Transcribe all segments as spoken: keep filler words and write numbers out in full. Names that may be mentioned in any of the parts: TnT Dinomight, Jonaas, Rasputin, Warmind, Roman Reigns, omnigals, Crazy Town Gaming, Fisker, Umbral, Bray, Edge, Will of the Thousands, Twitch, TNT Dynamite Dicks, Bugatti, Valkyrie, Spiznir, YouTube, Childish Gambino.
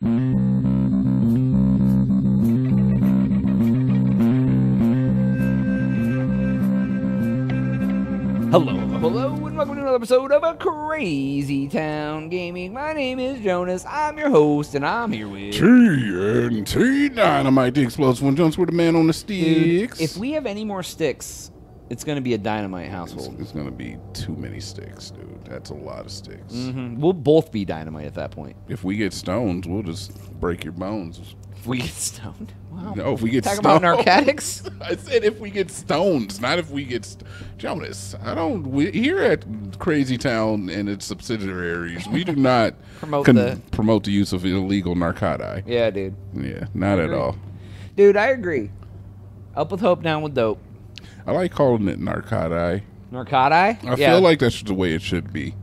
Hello, hello, and welcome to another episode of a Crazy Town Gaming. My name is Jonas, I'm your host, and I'm here with... T N T Dynamite Dicks plus one. Jonas, we're the man on the sticks. Dude, if we have any more sticks, it's going to be a dynamite household. It's, it's going to be too many sticks, dude. That's a lot of sticks. Mm-hmm. We'll both be dynamite at that point. If we get stoned, we'll just break your bones. If we get stoned? Wow. No, if we get Talk stoned. Talk about narcotics? I said if we get stoned, not if we get st Jonas, I don't... We, here at Crazy Town and its subsidiaries, we do not promote, the... promote the use of illegal narcotics. Yeah, dude. Yeah, not at all. Dude, I agree. Up with hope, down with dope. I like calling it narcotic. Narcotic? I yeah. feel like that's the way it should be.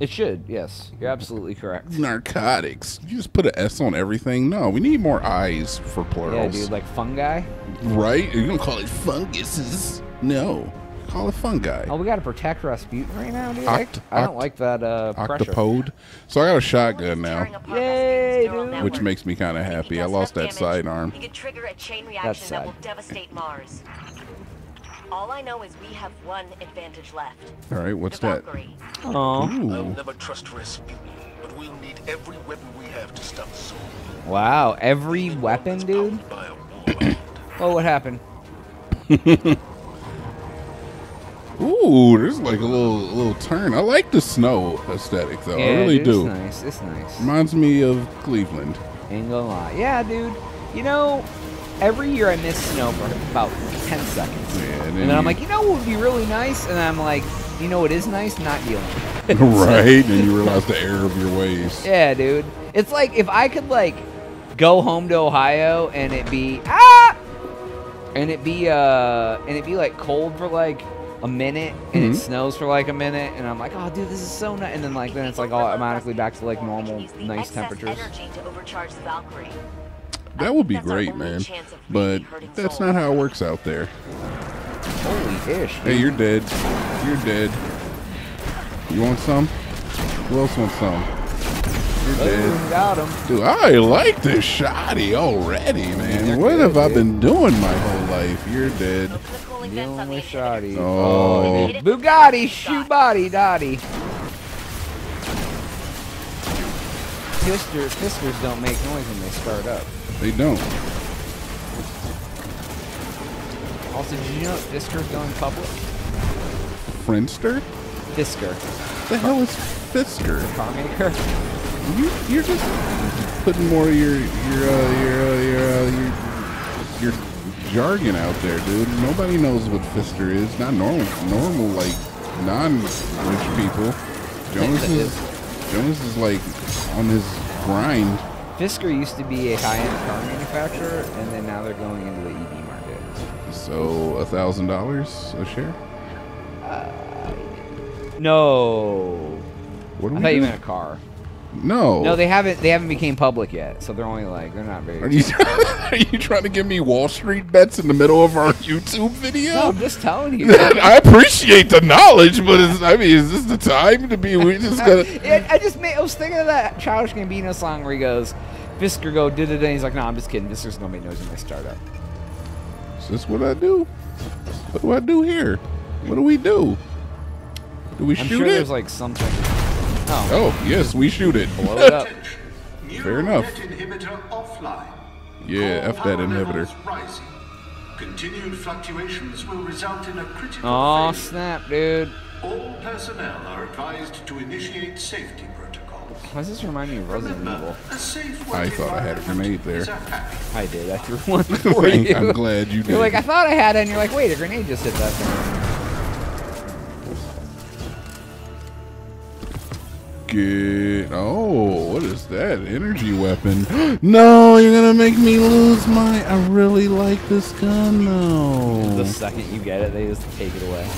It should, yes. You're absolutely correct. Narcotics. You just put an S on everything? No, we need more I's for plurals. Yeah, dude, like fungi? Right? You're going to call it funguses? No. Call it fungi. Oh, we got to protect Rasputin right now, dude. Oct I don't like that uh, Octopode. Pressure. So I got a shotgun now. Yay, dude. Which makes me kind of happy. I lost that damage, sidearm. You could trigger a chain reaction that will devastate Mars. All I know is we have one advantage left. All right, what's that? Oh, I'll never trust Rasputin, but we'll need every weapon we have to stop Soul. Wow, every Even weapon, dude? Oh, what happened? Ooh, there's like a little little turn. I like the snow aesthetic, though. Yeah, I really dude, do. It's nice. It's nice. Reminds me of Cleveland. Ain't gonna lie. Yeah, dude. You know, every year I miss snow for about ten seconds. Yeah, and then, and then I'm like, you know what would be really nice? And I'm like, you know what is nice? Not dealing with it. Right? And you realize the error of your ways. Yeah, dude. It's like if I could, like, go home to Ohio and it be, ah! And it be, uh, and it be, like, cold for, like, a minute. And mm-hmm. it snows for, like, a minute. And I'm like, oh, dude, this is so nice. And then, like, then it's, like, automatically back to, like, normal, nice temperatures. Energy to overcharge the Valkyrie. That would be great, man, but that's not how it works out there. Holy ish. Hey, you're dead. You're dead. You want some? Who else wants some? You're dead. Got him. Dude, I like this shoddy already, man. What have I been doing my whole life? You're dead. You only shoddy. Oh. Bugatti, shoe body, dotty. Fisker, Fiskers don't make noise when they start up. They don't. Also, did you know Fisker's going public? Friendster? Fisker. The hell is Fisker? Car maker. You you're just putting more of your your uh, your uh, your, uh, your your jargon out there, dude. Nobody knows what Fisker is. Not normal, normal like non-rich people. Jonas is Jonas is like on his grind. Fisker used to be a high-end car manufacturer, and then now they're going into the E V market. So, a thousand dollars a share? Uh, no. What do I we thought do? You meant a car. No. No, they haven't. They haven't became public yet, so they're only like they're not very. Are you, are you trying to give me Wall Street bets in the middle of our YouTube video? No, I'm just telling you. I appreciate the knowledge, but it's, I mean, is this the time to be? We just gonna. It, I just made, I was thinking of that Childish Gambino song where he goes, Fisker go did it, and he's like, no, nah, I'm just kidding. Fisker's gonna make noise in my startup. Is this what I do? What do I do here? What do we do? Do we I'm shoot sure it? There's like something. Oh, oh yes, we shoot it. Blow it up. Fair enough. Yeah, F that inhibitor. Continued fluctuations will result in a critical oh, failure. Snap, dude. All personnel are advised to initiate safety protocols. Why does this remind me of Resident Evil? I thought I had a grenade there. I did. I threw one for you. I'm glad you did. You're like, I thought I had it, and you're like, wait, a grenade just hit that thing. Get, oh, what is that? Energy weapon. No, you're gonna make me lose my. I really like this gun though. The second you get it, they just take it away.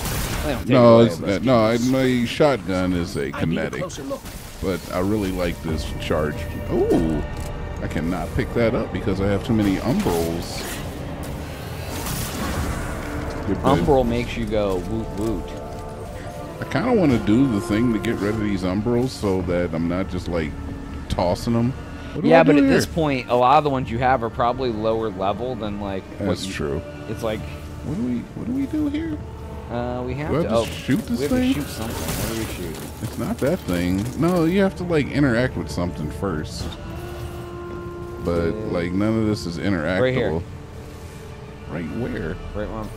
They don't take no, it away, it's not, no, I, my shotgun is a kinetic, I but I really like this charge. Oh, I cannot pick that up because I have too many umbrals. Umbral makes you go woot woot. I kind of want to do the thing to get rid of these umbrals so that I'm not just like tossing them. What do yeah, I do but here? At this point, a lot of the ones you have are probably lower level than like. That's you, true. It's like. What do we What do we do here? Uh, we have, do to, I have oh, to shoot this we thing. We have to shoot something. What do we shoot? It's not that thing. No, you have to like interact with something first. But uh, like none of this is interactable. Right here. Right where? Right on.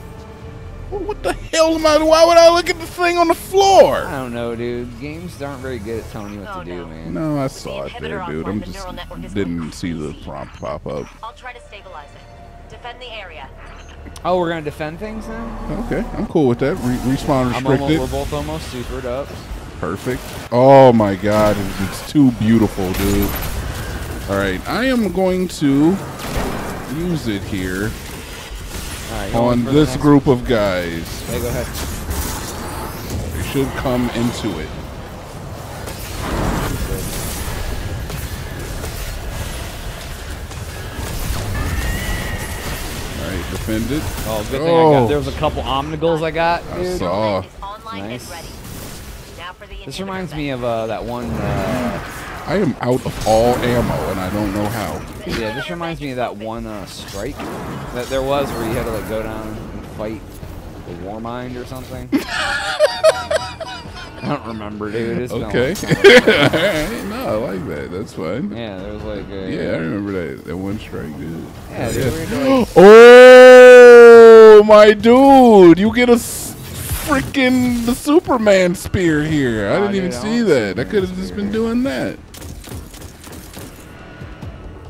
Well, what the hell am I? Why would I look at the thing on the floor? I don't know, dude. Games aren't very good at telling you what oh, to do, no. man. No, I saw it there, dude. I'm just didn't see the prompt pop up. I'll try to stabilize it. Defend the area. Oh, we're gonna defend things now? Okay, I'm cool with that. Re respawn restricted. I'm almost, we're both almost supered up. Perfect. Oh my God, it's, it's too beautiful, dude. All right, I am going to use it here. Right, on this group one. of guys. Hey, go ahead. They should come into it. Alright, defend it. Oh, good oh. thing I got. There was a couple omnigals I got. Dude. I saw. Nice. This reminds me of uh, that one. Uh, I am out of all ammo, and I don't know how. Yeah, this reminds me of that one uh, strike that there was where you had to like go down and fight the Warmind or something. I don't remember, dude. It's okay. Like no, I like that. That's fine. Yeah, there was like a, yeah, I remember that that one strike, dude. Yeah, dude. Yeah. Gonna, like, oh my dude, you get a freaking the Superman spear here. I didn't dude, even I see that. I could have just been doing that.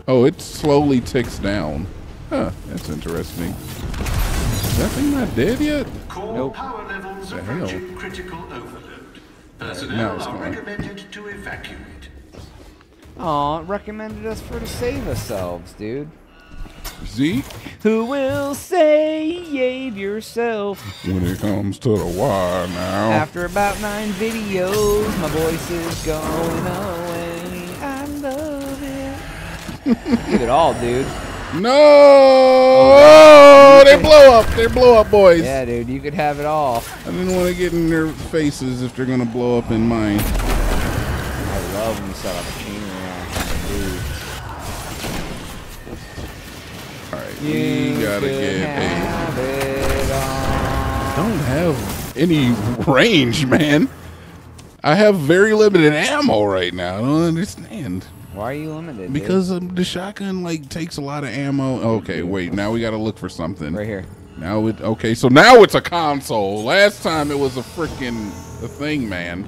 Oh, it slowly ticks down. Huh, that's interesting. Is that thing not dead yet? Core nope. Power levels the hell? Approaching critical overload. Personnel are recommended to evacuate. Aw, it recommended us for to save ourselves, dude. Zeke? Who will save yourself? When it comes to the wire now. After about nine videos, my voice is going away. I love it. Give it all, dude. No! Oh, they blow up. They blow up, boys. Yeah, dude, you could have it all. I didn't want to get in their faces if they're gonna blow up in mine. I love when you set up a chain reaction. All right, you we gotta get have it all. Don't have any range, man. I have very limited ammo right now. I don't understand. Why are you limited? Because dude? the shotgun like takes a lot of ammo. Okay, wait. Now we gotta look for something. Right here. Now it. Okay, so now it's a console. Last time it was a freaking a thing, man.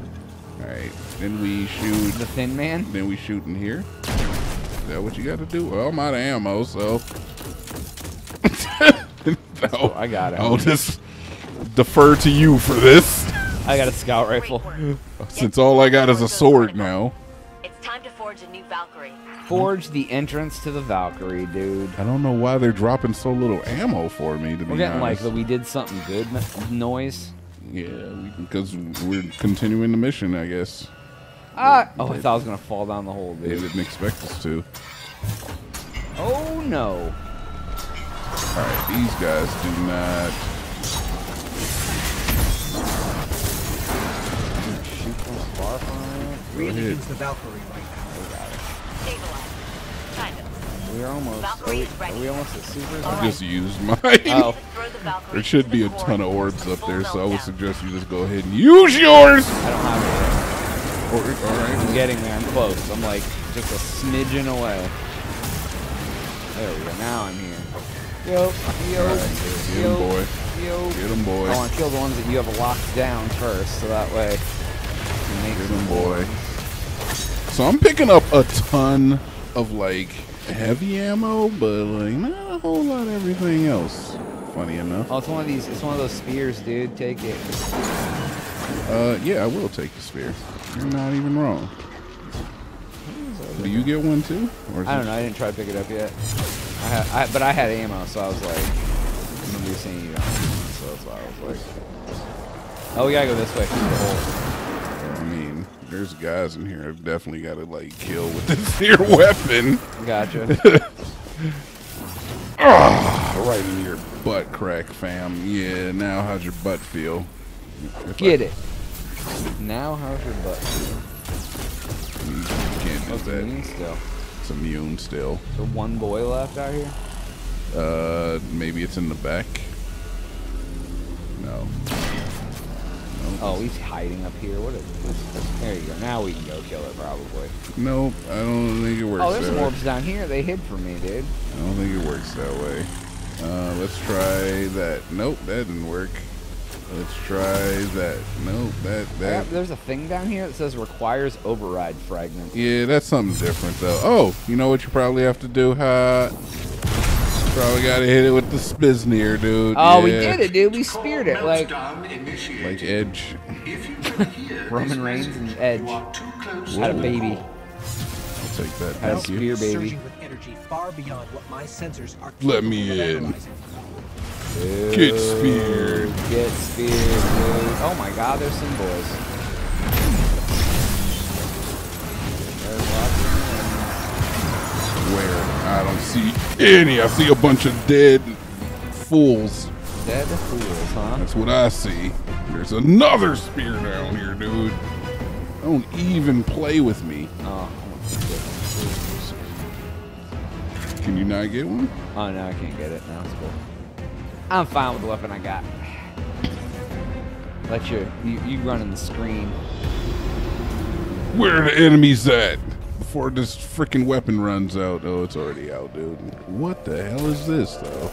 All right. Then we shoot the thin man. Then we shoot in here. Is that what you gotta do? Well, I'm out of ammo, so. no. Oh, I got it. I'll just defer to you for this. I got a scout rifle. Since all I got is a sword now. Time to forge a new Valkyrie. Forge the entrance to the Valkyrie, dude. I don't know why they're dropping so little ammo for me, to be honest. We're getting like the we did something good noise. Yeah, because we, we're continuing the mission, I guess. Uh, oh, I thought I was going to fall down the hole, dude. They didn't expect us to. Oh, no. All right, these guys do not... Shoot them far from it. Really needs the Valkyrie. We're almost. Are we, are we almost at super? I just used mine. Oh. There should be a ton of orbs up there, so I would suggest you just go ahead and use yours. I don't have any. Or, all right. I'm getting there. I'm close. I'm like just a smidgen away. There we go. Now I'm here. Yo, yo, right. Get yo, him, boy. Yo. Get him, boy. I want to kill the ones that you have locked down first, so that way. You make get him, boy. Ones. So I'm picking up a ton of like. Heavy ammo, but like not a whole lot of everything else. Funny enough. Oh, it's one of these. It's one of those spears, dude. Take it. Uh, yeah, I will take the spear. You're not even wrong. Do you get one too? Or I don't know. I didn't try to pick it up yet. I, had, I but I had ammo, so I was like, "You're saying you don't." So that's why I was like, "Oh, we gotta go this way." I mean. There's guys in here I've definitely got to, like, kill with this here weapon. Gotcha. ah, right in your butt crack, fam. Yeah, now how's your butt feel? If Get I... it. Now how's your butt feel? You can't do that. Still. it's immune still. So one boy left out here? Uh, maybe it's in the back. No. Nope. Oh, he's hiding up here. What is this? There you go. Now we can go kill it, probably. Nope, I don't think it works. Oh, there's that orbs way. down here. They hid from me, dude. I don't think it works that way. Uh, let's try that. Nope, that didn't work. Let's try that. Nope, that that. Got, there's a thing down here that says requires override fragment. Yeah, that's something different though. Oh, you know what you probably have to do? Huh? Probably gotta hit it with the Spiznir, dude. Oh, yeah. We did it, dude. We speared it like like Edge. Roman Reigns and Edge. Had a baby. I'll take that. Had a spear baby. Far beyond what my sensors are Let me in. Analyzing. Get speared. Get speared, dude. Oh my god, there's some boys. There's lots of them. Where? I don't see any. I see a bunch of dead fools. Dead fools, huh? That's what I see. There's another spear down here, dude. Don't even play with me. Oh, I want to get Can you not get one? Oh no, I can't get it. No, it's cool. I'm fine with the weapon I got. Let your you, you run in the screen. Where are the enemies at? Before this freaking weapon runs out. Oh, it's already out, dude. What the hell is this though?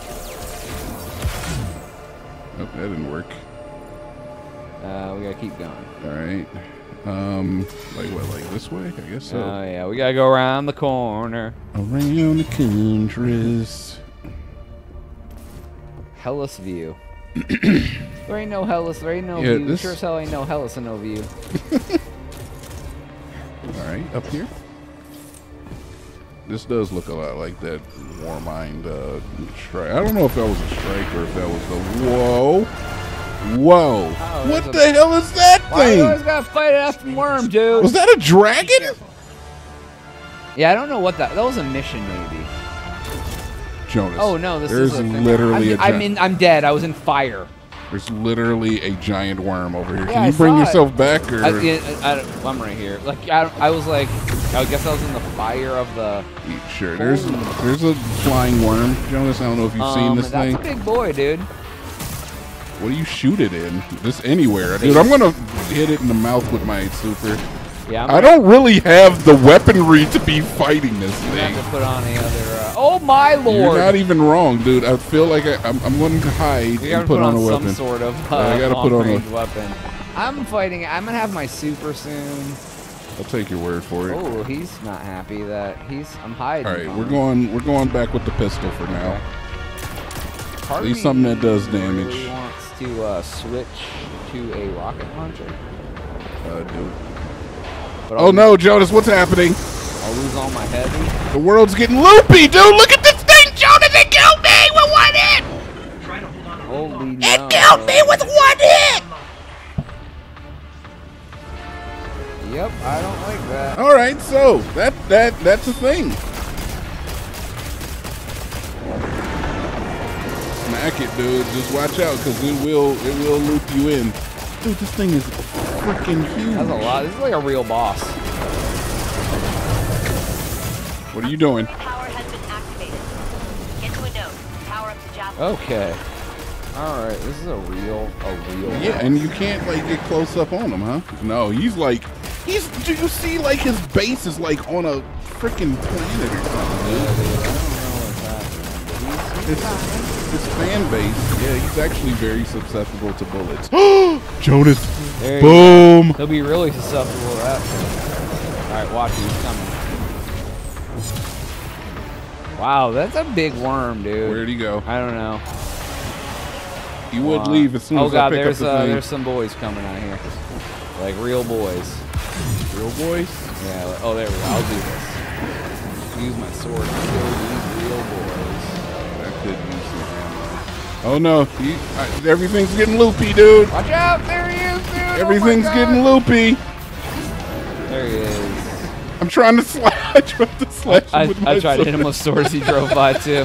Oh, that didn't work. Uh, we gotta keep going. All right. Um, like what, like this way? I guess so. Oh yeah, we gotta go around the corner. Around the countries. Hellas view. There ain't no Hellas, there ain't no yeah, view. This... Sure as hell ain't no Hellas and no view. Alright, up here. This does look a lot like that Warmind uh, strike. I don't know if that was a strike or if that was the... Whoa! Whoa! Uh-oh, what the a... hell is that thing? Why do you always gotta fight an effing worm, dude? Was that a dragon? Yeah, I don't know what that. That was a mission, maybe. Jonas. Oh no, this there's is a thing. literally. I'm, a I'm in. I'm dead. I was in fire. There's literally a giant worm over here. Yeah, Can you I bring yourself it. back? Or I, I, I, I'm right here. Like I, I was like, I guess I was in the fire of the. Sure. There's oh. there's a flying worm, Jonas. I don't know if you've um, seen this that's thing. That's a big boy, dude. What do you shoot it in? Just anywhere. Dude, I'm going to hit it in the mouth with my super. Yeah, I don't really have the weaponry to be fighting this thing. I have to put on the other... Uh, oh, my lord! You're not even wrong, dude. I feel like I, I'm, I'm going to hide you and put, put on, on a weapon. Some sort of uh, I gotta put on a weapon. I'm fighting... I'm going to have my super soon. I'll take your word for it. Oh, he's not happy that he's... I'm hiding. All right, we're going, we're going back with the pistol for now. Okay. At least something that does damage. Really to uh, switch to a rocket launcher. Uh, dude. Oh no, Jonas, what's happening? I'll lose all my heavy. The world's getting loopy, dude! Look at this thing, Jonas! It killed me with one hit! Holy no. It killed me with one hit! Yep, I don't like that. Alright, so, that that that's a thing. Smack it, dude. Just watch out, because it will it will loop you in. Dude, this thing is freaking huge. That's a lot. This is like a real boss. What are you doing? Power has been activated. Get to a node. Power up the job. Okay. All right. This is a real, a real. Yeah, boss. And you can't like get close up on him, huh? No, he's like, he's. Do you see like his base is like on a freaking planet or something? Yeah, dude. I don't know what's happening. His fan base, yeah, he's actually very susceptible to bullets. Jonas, there boom! He'll be really susceptible to that. All right, watch, he's coming. Wow, that's a big worm, dude. Where'd he go? I don't know. He would uh, leave as soon oh as God, I pick there's, up his uh, there's some boys coming out here, like real boys. Real boys? Yeah. Like, oh, there we go. I'll do this. Use my sword to kill these real boys. That could be. Oh no, he, I, everything's getting loopy, dude. Watch out, there he is, dude. Everything's oh getting loopy. There he is. I'm trying to slash, I tried to slash I, him with I, I tried sword. to hit him with swords, he drove by too. All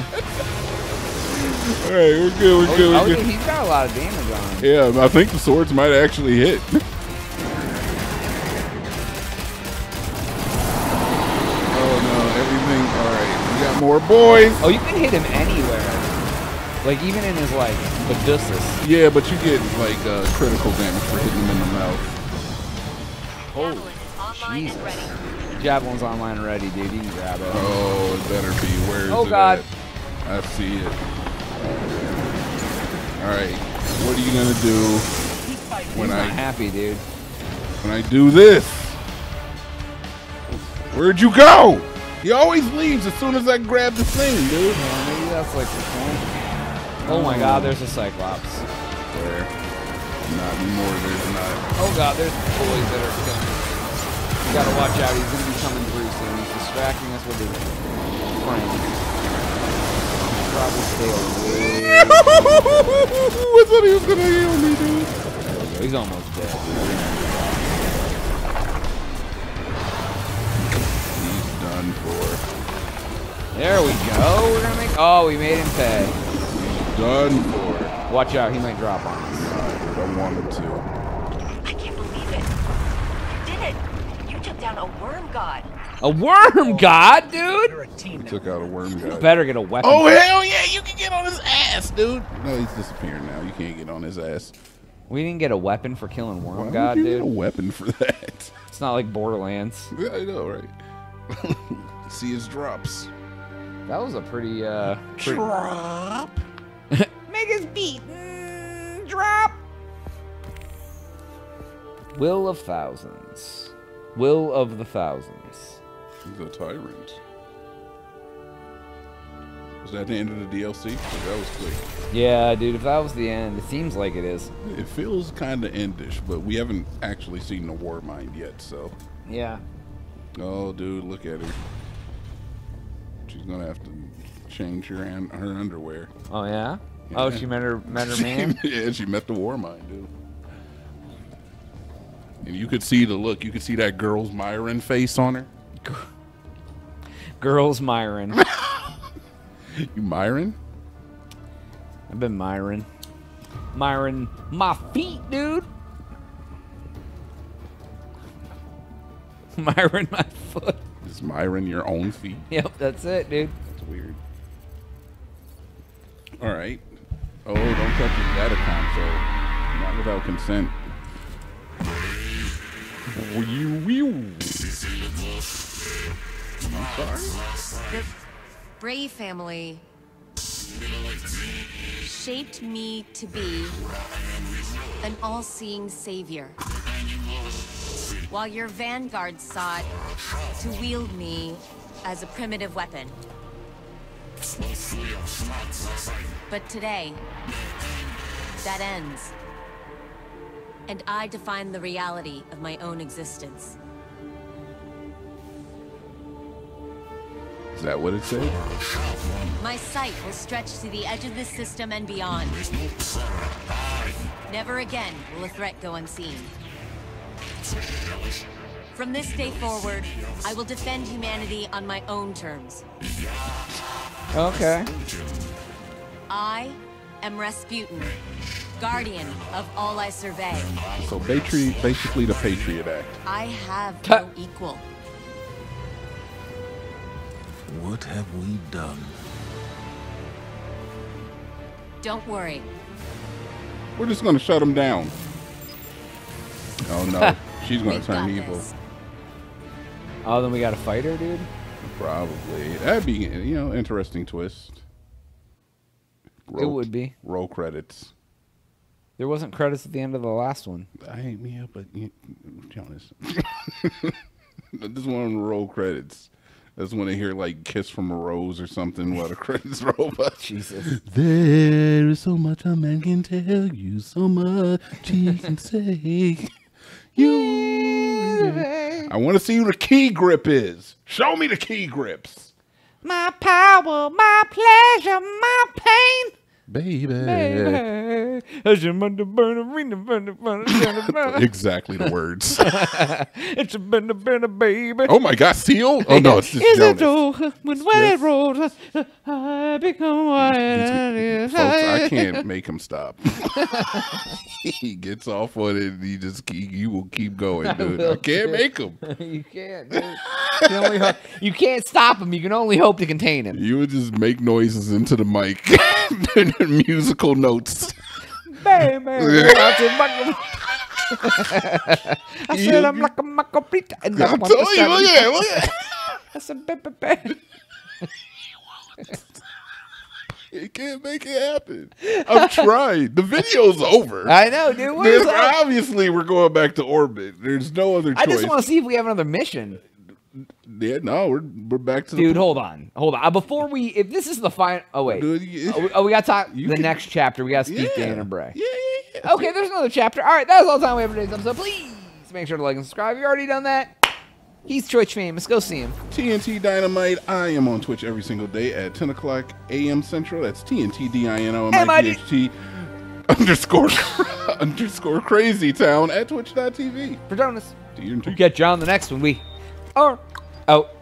right, we're good, we're oh, good, oh, we're good. He's got a lot of damage on him. Yeah, I think the swords might actually hit. Oh no, everything. More boys. Oh, you can hit him anywhere. Like, even in his, like, medusis. Yeah, but you get, like, uh, critical damage for hitting him in the mouth. Oh, Jesus. Javelin's online and ready, dude. You can grab it. Oh, it better be. Where is it? Oh, God. At? I see it. All right. What are you going to do when I... I'm happy, dude. When I do this? Where'd you go? He always leaves as soon as I grab the thing, dude. Oh, maybe that's like the point. Oh, oh my God, there's a Cyclops. There. Not anymore, there's not. Oh God, there's boys that are coming. You gotta watch out, he's gonna be coming through soon. He's distracting us with his friends. Probably stay away. I thought he was gonna heal me, dude. There we go. He's almost dead, dude. For. There we go. We're gonna make. Oh, we made him pay. He's done for. Watch out, he might drop on us. I don't want him to. I can't believe it. You did it. You took down a worm god. A worm oh, god, dude. You're a team. You took out a worm god. You better get a weapon. Oh hell yeah, you can get on his ass, dude. No, he's disappearing now. You can't get on his ass. We didn't get a weapon for killing worm Why god, would you dude. Get a weapon for that. It's not like Borderlands. Yeah, I know, right? See his drops. That was a pretty uh pretty drop. Make his beat mm, drop. Will of thousands. Will of the thousands. The tyrant. Was that the end of the D L C? That was quick. Yeah, dude. If that was the end, it seems like it is. It feels kind of endish, but we haven't actually seen the Warmind yet, so. Yeah. Oh, dude, look at her. She's gonna have to change her and her underwear. Oh yeah? yeah. Oh, she met her met her man. Yeah, she met the Warmind, dude. And you could see the look. You could see that girl's Myron face on her. Girls Myron. You Myron? I've been Myron. Myron, my feet, dude. Myron, my foot. Is Myron your own feet? Yep, that's it, dude. That's weird. All right. Oh, don't touch the data console. Not without consent. I'm sorry. The Bray family shaped me to be an all-seeing savior. While your vanguard sought to wield me as a primitive weapon. But today, that ends. And I define the reality of my own existence. Is that what it said? My sight will stretch to the edge of this system and beyond. Never again will a threat go unseen. From this day forward, I will defend humanity on my own terms. Okay. I am Rasputin, guardian of all I survey. So basically the Patriot Act. I have no equal. What have we done? Don't worry. We're just going to shut him down. Oh no. She's gonna We've turn evil. This. Oh, then we gotta fight her, dude? Probably. That'd be, you know, interesting twist. Roll, it would be. Roll credits. There wasn't credits at the end of the last one. I ain't me up, but Jonas. This one roll credits. That's when I hear like "Kiss from a Rose" or something while the credits roll by. Jesus. There is so much a man can tell you, so much he can say. Yeah. I want to see who the key grip is. Show me the key grips. My power, my pleasure, my pain. Baby. Baby. Exactly the words. It's a burner, burner, baby. Oh my God, Seal? Oh no, it's just Is Jonas. It all, when yes. rolls, I become wild. Folks, I can't make him stop. He gets off on it and he just, he, you will keep going, dude. I, I can't make him. You can't, dude. You can only hope, you can't stop him. You can only hope to contain him. You would just make noises into the mic. Musical notes. Baby. I said I'm like a macopita. I told you, look at it, look at it. I said, baby, baby. You can't make it happen. I'm trying. The video's over. I know, dude. What is that? Obviously, we're going back to orbit. There's no other choice. I just want to see if we have another mission. Yeah, no, we're we're back to dude. The hold on, hold on. Before we, if this is the final, oh wait, dude, oh, we, oh we gotta talk the can, next chapter. We gotta speak yeah, Dan and Bray. Yeah, yeah, yeah. Okay, there's another chapter. All right, that's all the time we have for today's episode. Please make sure to like and subscribe. You've already done that. He's Twitch famous. Go see him. T N T Dynamite. I am on Twitch every single day at ten o'clock A M Central. That's T N T D I N O M I T H T underscore underscore Crazy Town at twitch dot T V. For Jonas. You get John the next one. We. Oh. Oh.